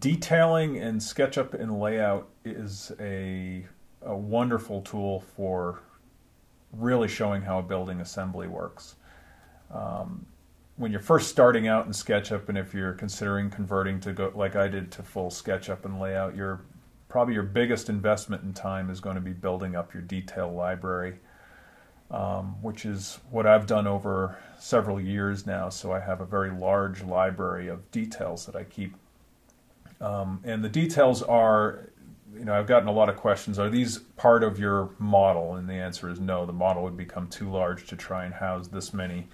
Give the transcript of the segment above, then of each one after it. Detailing in SketchUp and Layout is a wonderful tool for really showing how a building assembly works. When you're first starting out in SketchUp, and if you're considering converting to go, like I did, to full SketchUp and Layout, probably your biggest investment in time is going to be building up your detail library, which is what I've done over several years now. So I have a very large library of details that I keep. And the details are, I've gotten a lot of questions, are these part of your model? And the answer is no, the model would become too large to try and house this many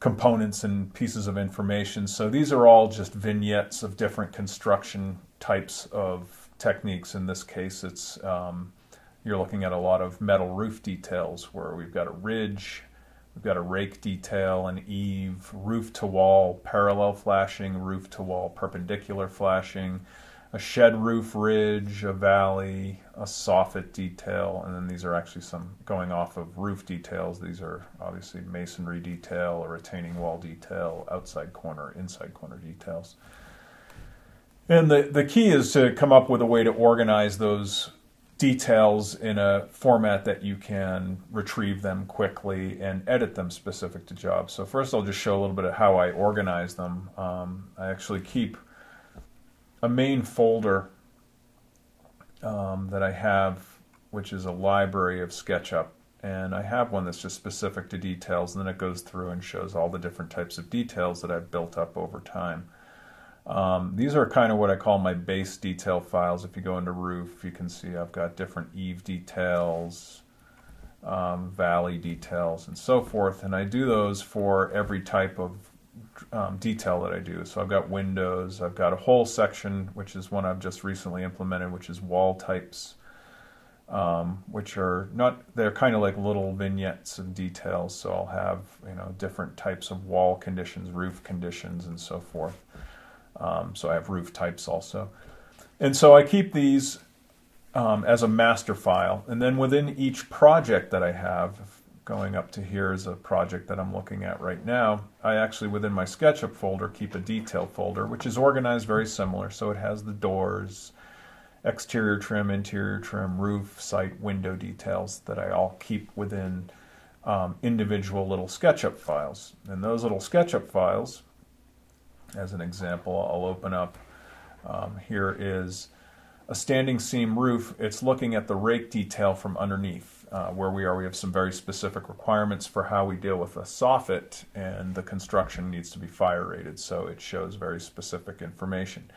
components and pieces of information. So these are all just vignettes of different construction types of techniques. In this case, it's you're looking at a lot of metal roof details where we've got a ridge, we've got a rake detail, an eave, roof-to-wall parallel flashing, roof-to-wall perpendicular flashing, a shed roof ridge, a valley, a soffit detail, and then these are actually some going off of roof details. These are obviously masonry detail, a retaining wall detail, outside corner, inside corner details. And the key is to come up with a way to organize those details in a format that you can retrieve them quickly and edit them specific to jobs. So first I'll just show a little bit of how I organize them. I actually keep a main folder that I have, which is a library of SketchUp, and I have one that's just specific to details, and then it goes through and shows all the different types of details that I've built up over time. These are kind of what I call my base detail files. If you go into roof, you can see I've got different eave details, valley details, and so forth. And I do those for every type of detail that I do. So I've got windows, I've got a whole section, which is one I've just recently implemented, which is wall types, which are not, they're kind of like little vignettes of details. So I'll have, different types of wall conditions, roof conditions, and so forth. So I have roof types also. And so I keep these as a master file. And then within each project that I have, going up to here is a project that I'm looking at right now, I actually, within my SketchUp folder, keep a detail folder, which is organized very similar. So it has the doors, exterior trim, interior trim, roof, site, window details that I all keep within individual little SketchUp files. And those little SketchUp files, as an example, I'll open up, here is a standing seam roof. It's looking at the rake detail from underneath. Where we are, we have some very specific requirements for how we deal with a soffit, and the construction needs to be fire rated, so it shows very specific information.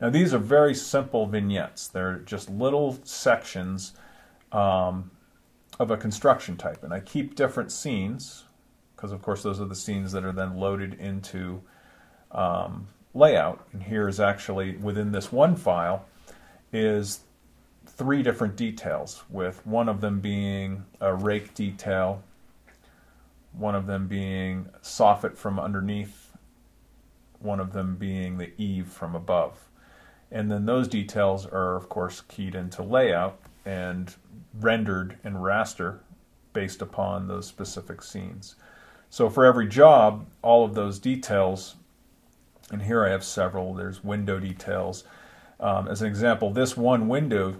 Now these are very simple vignettes. They're just little sections of a construction type, and I keep different scenes, because of course those are the scenes that are then loaded into Layout. And here is actually, within this one file, is three different details, with one of them being a rake detail, one of them being soffit from underneath, one of them being the eave from above. And then those details are of course keyed into Layout and rendered in raster based upon those specific scenes. So for every job, all of those details, and here I have several, there's window details. As an example, this one window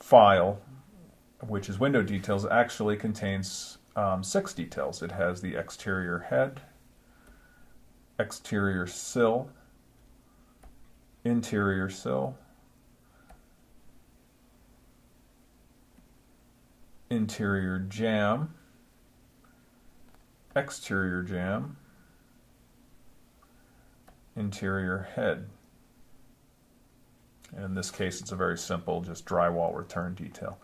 file, which is window details, actually contains 6 details. It has the exterior head, exterior sill, interior sill, interior jamb, exterior jamb, interior head. And in this case, it's a very simple, just drywall return detail.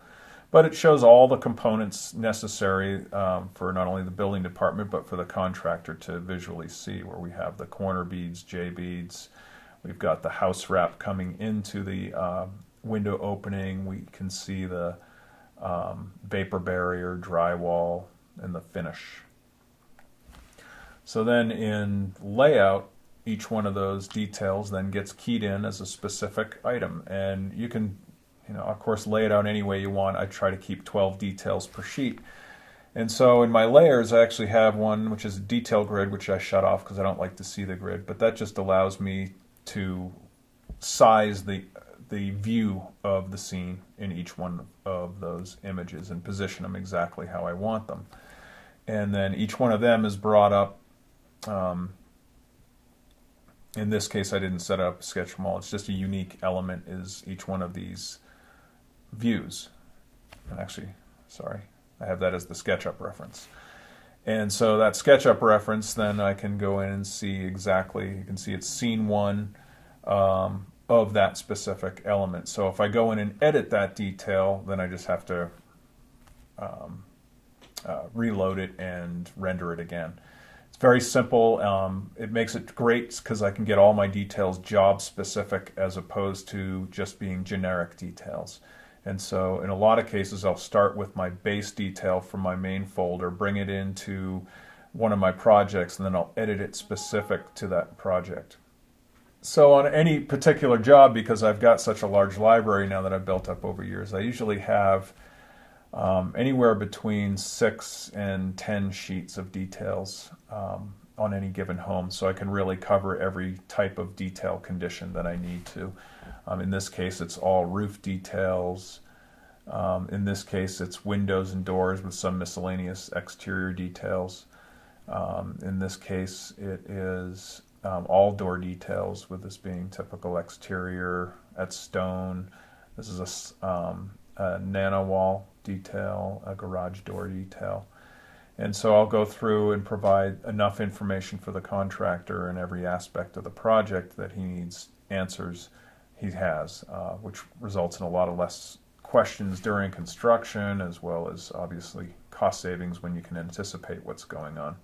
But it shows all the components necessary for not only the building department, but for the contractor to visually see, where we have the corner beads, J beads. We've got the house wrap coming into the window opening. We can see the vapor barrier, drywall, and the finish. So then in Layout, each one of those details then gets keyed in as a specific item. And you can, of course, lay it out any way you want. I try to keep 12 details per sheet. And so in my layers, I actually have one, which is a detail grid, which I shut off because I don't like to see the grid. But that just allows me to size the view of the scene in each one of those images and position them exactly how I want them. And then each one of them is brought up. In this case, I didn't set up a sketch from all. It's just a unique element is each one of these views. And actually, sorry, I have that as the SketchUp reference. And so that SketchUp reference, then I can go in and see exactly, you can see it's scene one of that specific element. So if I go in and edit that detail, then I just have to reload it and render it again. It's very simple. It makes it great because I can get all my details job specific as opposed to just being generic details. And so in a lot of cases, I'll start with my base detail from my main folder, bring it into one of my projects, and then I'll edit it specific to that project. So on any particular job, because I've got such a large library now that I've built up over years, I usually have anywhere between 6 and 10 sheets of details on any given home, so I can really cover every type of detail condition that I need to. In this case, it's all roof details. In this case, it's windows and doors with some miscellaneous exterior details. In this case, it is all door details, with this being typical exterior. That's stone. This is a nano wall detail, a garage door detail. And so I'll go through and provide enough information for the contractor in every aspect of the project that he needs answers he has, which results in a lot of less questions during construction, as well as obviously cost savings when you can anticipate what's going on.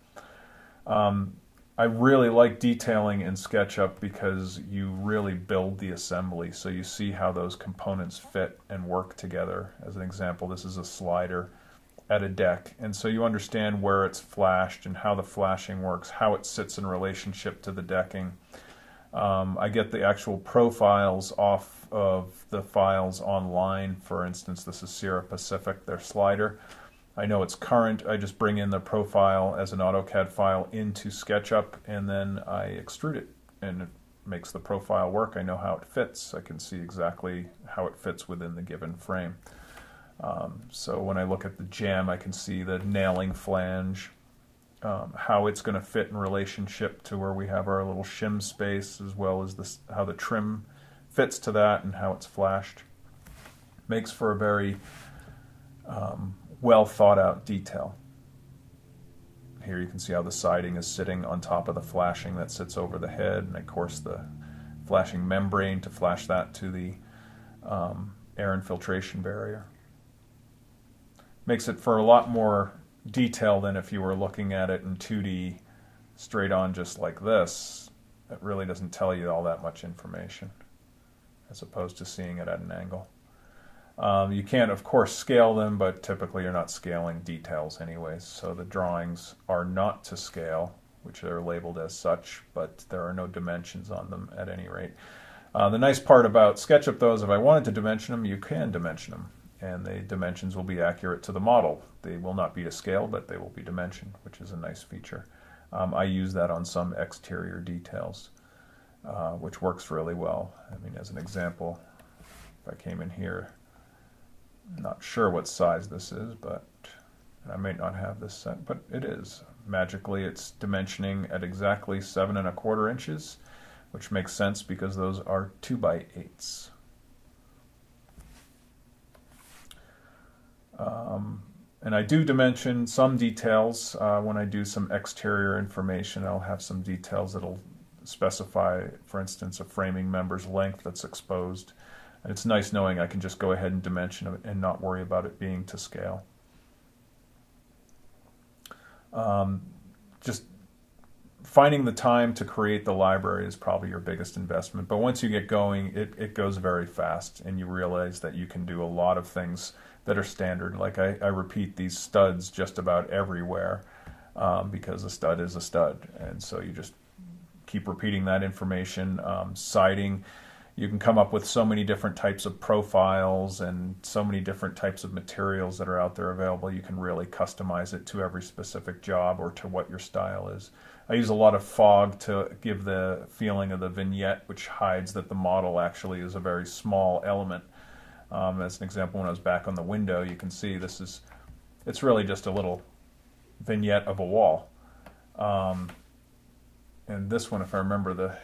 I really like detailing in SketchUp because you really build the assembly, so you see how those components fit and work together. As an example, this is a slider at a deck, and so you understand where it's flashed and how the flashing works, how it sits in relationship to the decking. I get the actual profiles off of the files online. For instance, this is Sierra Pacific, their slider. I know it's current. I just bring in the profile as an AutoCAD file into SketchUp, and then I extrude it, and it makes the profile work. I know how it fits. I can see exactly how it fits within the given frame. So when I look at the jamb, I can see the nailing flange, how it's going to fit in relationship to where we have our little shim space, as well as this, how the trim fits to that and how it's flashed. Makes for a very well thought out detail. Here you can see how the siding is sitting on top of the flashing that sits over the head, and of course the flashing membrane to flash that to the air infiltration barrier. Makes it for a lot more detail than if you were looking at it in 2D straight on just like this. It really doesn't tell you all that much information as opposed to seeing it at an angle. You can of course scale them, but typically you're not scaling details anyways, so the drawings are not to scale, which are labeled as such, but there are no dimensions on them at any rate. The nice part about SketchUp though is if I wanted to dimension them, you can dimension them, and the dimensions will be accurate to the model. They will not be to scale, but they will be dimensioned, which is a nice feature. I use that on some exterior details, which works really well. I mean, as an example, if I came in here, I'm not sure what size this is, but I might not have this set, but it is. Magically, it's dimensioning at exactly 7¼ inches, which makes sense because those are 2x8s. And I do dimension some details. When I do some exterior information, I'll have some details that'll specify, for instance, a framing member's length that's exposed. And it's nice knowing I can just go ahead and dimension it and not worry about it being to scale. Just finding the time to create the library is probably your biggest investment. But once you get going, it goes very fast, and you realize that you can do a lot of things that are standard. Like I repeat these studs just about everywhere because a stud is a stud, and so you just keep repeating that information. Siding, you can come up with so many different types of profiles and so many different types of materials that are out there available. You can really customize it to every specific job or to what your style is. I use a lot of fog to give the feeling of the vignette, which hides that the model actually is a very small element. As an example, when I was back on the window, you can see this is, it's really just a little vignette of a wall. And this one, if I remember, the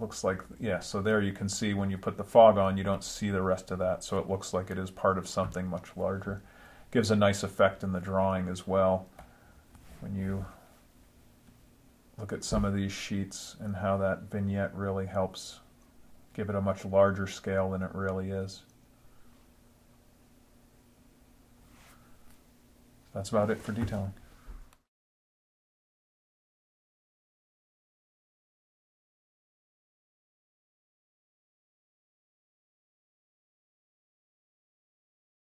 looks like, yeah, so there you can see when you put the fog on, you don't see the rest of that, so it looks like it is part of something much larger. Gives a nice effect in the drawing as well when you look at some of these sheets and how that vignette really helps give it a much larger scale than it really is. That's about it for detailing.